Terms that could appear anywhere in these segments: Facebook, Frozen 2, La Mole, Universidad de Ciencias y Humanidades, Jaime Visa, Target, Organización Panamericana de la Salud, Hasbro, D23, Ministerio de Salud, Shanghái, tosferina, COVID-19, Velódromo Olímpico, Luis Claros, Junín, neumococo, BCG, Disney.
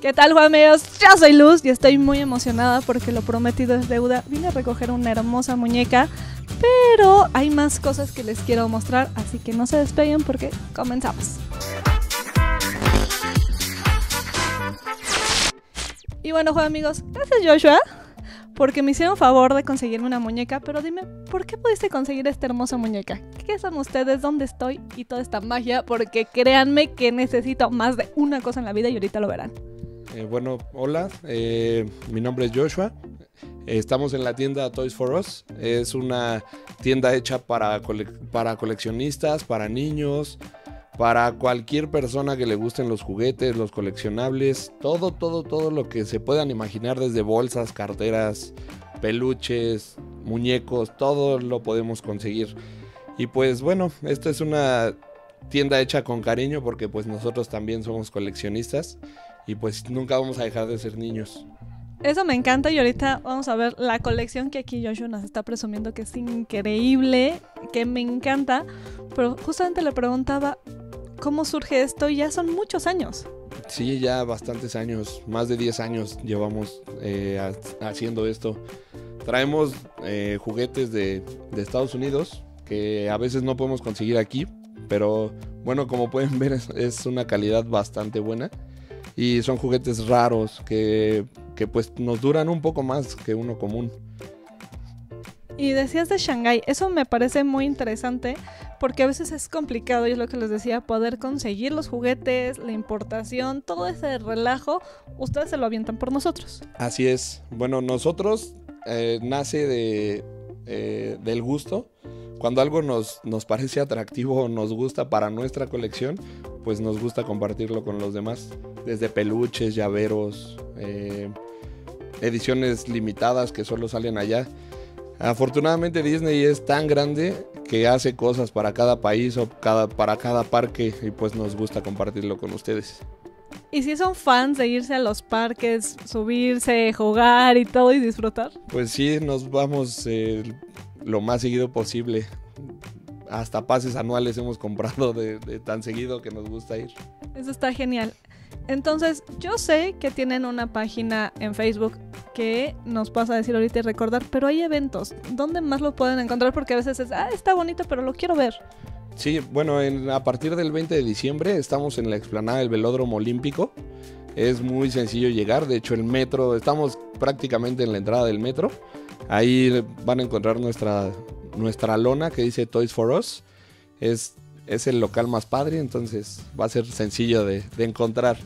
¿Qué tal, Juameos? Yo soy Luz y estoy muy emocionada porque lo prometido es deuda. Vine a recoger una hermosa muñeca, pero hay más cosas que les quiero mostrar, así que no se despeguen porque comenzamos. Y bueno, Juan amigos, gracias Joshua, porque me hicieron favor de conseguirme una muñeca, pero dime, ¿por qué pudiste conseguir esta hermosa muñeca? ¿Qué son ustedes? ¿Dónde estoy? Y toda esta magia, porque créanme que necesito más de una cosa en la vida y ahorita lo verán. Bueno, hola, mi nombre es Joshua, estamos en la tienda Toys for Us, es una tienda hecha para coleccionistas, para niños, para cualquier persona que le gusten los juguetes, los coleccionables, todo lo que se puedan imaginar, desde bolsas, carteras, peluches, muñecos, todo lo podemos conseguir. Y pues bueno, esta es una tienda hecha con cariño porque pues nosotros también somos coleccionistas y pues nunca vamos a dejar de ser niños. Eso me encanta y ahorita vamos a ver la colección que aquí Joshua nos está presumiendo, que es increíble, que me encanta. Pero justamente le preguntaba cómo surge esto y ya son muchos años. Sí, ya bastantes años, más de 10 años llevamos haciendo esto. Traemos juguetes de Estados Unidos que a veces no podemos conseguir aquí, pero bueno, como pueden ver es una calidad bastante buena. Y son juguetes raros que pues nos duran un poco más que uno común. Y decías de Shanghái, eso me parece muy interesante porque a veces es complicado, y es lo que les decía, poder conseguir los juguetes, la importación, todo ese relajo, ustedes se lo avientan por nosotros. Así es, bueno, nosotros nace del gusto. Cuando algo nos parece atractivo o nos gusta para nuestra colección, pues nos gusta compartirlo con los demás. Desde peluches, llaveros, ediciones limitadas que solo salen allá. Afortunadamente Disney es tan grande que hace cosas para cada país o para cada parque y pues nos gusta compartirlo con ustedes. ¿Y si son fans de irse a los parques, subirse, jugar y todo y disfrutar? Pues sí, nos vamos lo más seguido posible. Hasta pases anuales hemos comprado de tan seguido que nos gusta ir. Eso está genial. Entonces, yo sé que tienen una página en Facebook que nos vas a decir ahorita y recordar, pero hay eventos. ¿Dónde más lo pueden encontrar? Porque a veces es, está bonito, pero lo quiero ver. Sí, bueno, a partir del 20 de diciembre estamos en la explanada del Velódromo Olímpico. Es muy sencillo llegar, de hecho el metro, estamos prácticamente en la entrada del metro. Ahí van a encontrar nuestra lona que dice Toys for Us. Es el local más padre, entonces va a ser sencillo de encontrar.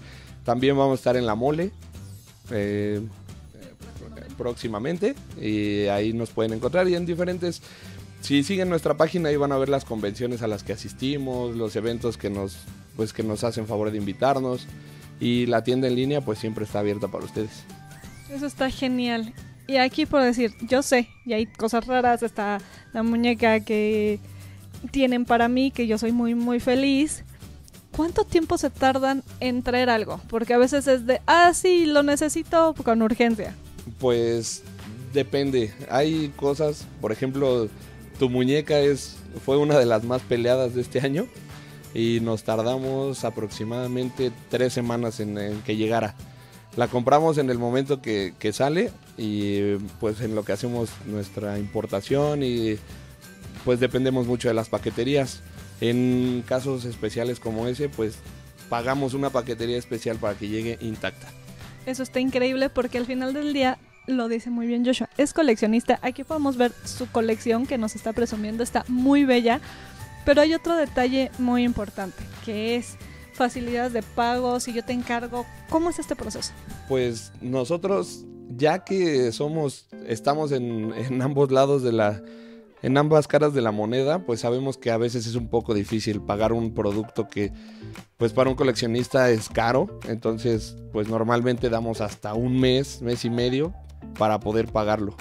También vamos a estar en La Mole próximamente y ahí nos pueden encontrar y en diferentes... Si siguen nuestra página ahí van a ver las convenciones a las que asistimos, los eventos que nos hacen favor de invitarnos y la tienda en línea pues siempre está abierta para ustedes. Eso está genial. Y aquí por decir, yo sé, y hay cosas raras, está la muñeca que tienen para mí, que yo soy muy feliz. ¿Cuánto tiempo se tardan en traer algo? Porque a veces es de, sí, lo necesito con urgencia. Pues depende, hay cosas, por ejemplo... Tu muñeca fue una de las más peleadas de este año y nos tardamos aproximadamente 3 semanas en que llegara. La compramos en el momento que sale y pues en lo que hacemos nuestra importación y pues dependemos mucho de las paqueterías. En casos especiales como ese pues pagamos una paquetería especial para que llegue intacta. Eso está increíble porque al final del día... Lo dice muy bien Joshua, es coleccionista. Aquí podemos ver su colección que nos está presumiendo, está muy bella. Pero hay otro detalle muy importante, que es facilidades de pago, si yo te encargo. ¿Cómo es este proceso? Pues nosotros, ya que estamos en ambos lados en ambas caras de la moneda, pues sabemos que a veces es un poco difícil pagar un producto que pues para un coleccionista es caro. Entonces pues normalmente damos hasta un mes, mes y medio para poder pagarlo.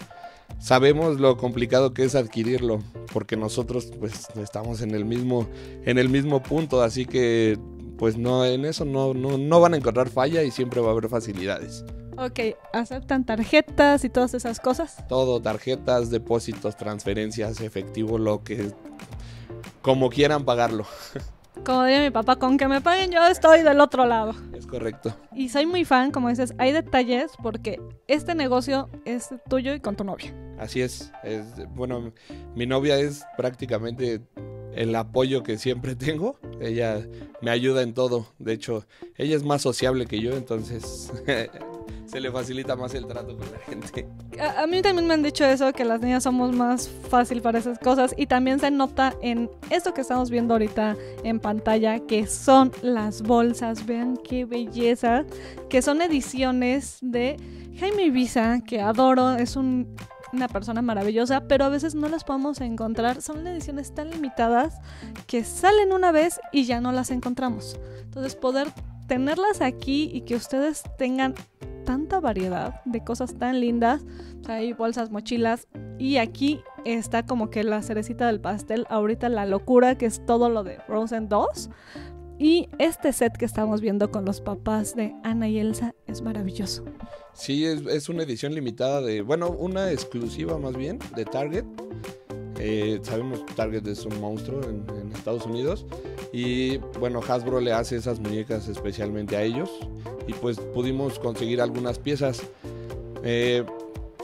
Sabemos lo complicado que es adquirirlo porque nosotros pues estamos en el mismo punto, así que pues no, en eso no van a encontrar falla y siempre va a haber facilidades. Ok, ¿aceptan tarjetas y todas esas cosas? Todo, tarjetas, depósitos, transferencias, efectivo, como quieran pagarlo. Como diría mi papá, con que me paguen yo estoy del otro lado. Es correcto. Y soy muy fan, como dices, hay detalles porque este negocio es tuyo y con tu novia. Así es bueno, mi novia es prácticamente el apoyo que siempre tengo. Ella me ayuda en todo. De hecho, ella es más sociable que yo, entonces se le facilita más el trato con la gente. A mí también me han dicho eso, que las niñas somos más fácil para esas cosas, y también se nota en esto que estamos viendo ahorita en pantalla, que son las bolsas. Vean qué belleza, que son ediciones de Jaime Visa, que adoro, es una persona maravillosa, pero a veces no las podemos encontrar. Son ediciones tan limitadas que salen una vez y ya no las encontramos. Entonces poder tenerlas aquí y que ustedes tengan tanta variedad de cosas tan lindas, o sea, hay bolsas, mochilas, y aquí está como que la cerecita del pastel, ahorita la locura que es todo lo de Frozen 2, y este set que estamos viendo con los papás de Ana y Elsa es maravilloso. Sí, es una edición limitada de, bueno, una exclusiva más bien de Target. Sabemos que Target es un monstruo en Estados Unidos, y bueno, Hasbro le hace esas muñecas especialmente a ellos, y pues pudimos conseguir algunas piezas.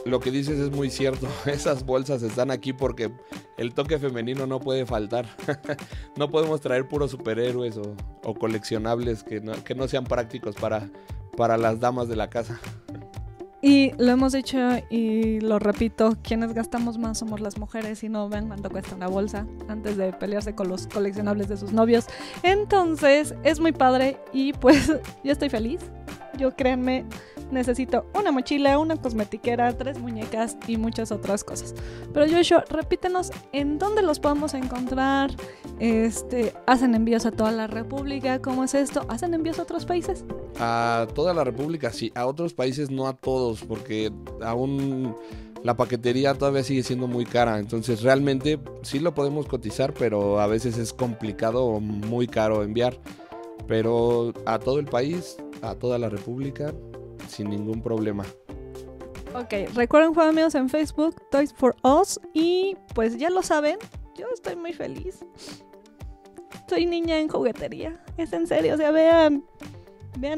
Lo que dices es muy cierto, esas bolsas están aquí porque el toque femenino no puede faltar. No podemos traer puros superhéroes o coleccionables que no sean prácticos para las damas de la casa. Y lo hemos dicho y lo repito, quienes gastamos más somos las mujeres, y no, vean cuánto cuesta una bolsa antes de pelearse con los coleccionables de sus novios. Entonces es muy padre, y pues yo estoy feliz. Yo, créanme, necesito una mochila, una cosmetiquera, 3 muñecas y muchas otras cosas. Pero Joshua, repítenos en dónde los podemos encontrar. ¿Hacen envíos a toda la República? ¿Cómo es esto? ¿Hacen envíos a otros países? A toda la República, sí. A otros países no a todos, porque aún la paquetería todavía sigue siendo muy cara. Entonces realmente sí lo podemos cotizar, pero a veces es complicado o muy caro enviar. Pero a todo el país, a toda la República, sin ningún problema. Ok, recuerden, juegos amigos, en Facebook, Toys for Us, y pues ya lo saben, yo estoy muy feliz. Soy niña en juguetería, es en serio, o sea, vean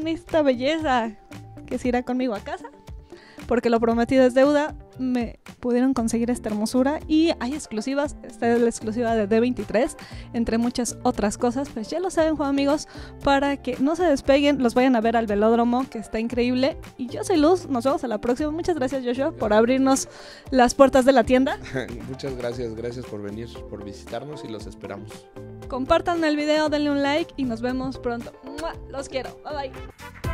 esta belleza, que se irá conmigo a casa, porque lo prometido es deuda. Me pudieron conseguir esta hermosura, y hay exclusivas. Esta es la exclusiva de D23, entre muchas otras cosas. Pues ya lo saben, juego amigos, para que no se despeguen, los vayan a ver al velódromo, que está increíble. Y yo soy Luz, nos vemos a la próxima. Muchas gracias, Joshua, por abrirnos las puertas de la tienda. Muchas gracias por venir, por visitarnos, y los esperamos. Compartan el video, denle un like, y nos vemos pronto. ¡Mua! Los quiero, bye bye.